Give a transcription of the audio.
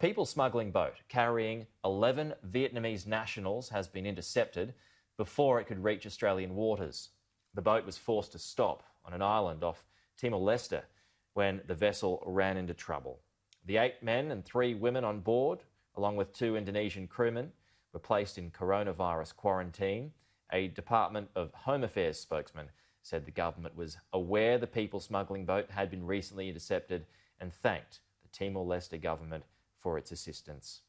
people smuggling boat carrying 11 Vietnamese nationals has been intercepted before it could reach Australian waters. The boat was forced to stop on an island off Timor-Leste when the vessel ran into trouble. The 8 men and 3 women on board, along with 2 Indonesian crewmen, were placed in coronavirus quarantine. A Department of Home Affairs spokesman said the government was aware the people smuggling boat had been recently intercepted and thanked the Timor-Leste government for its assistance.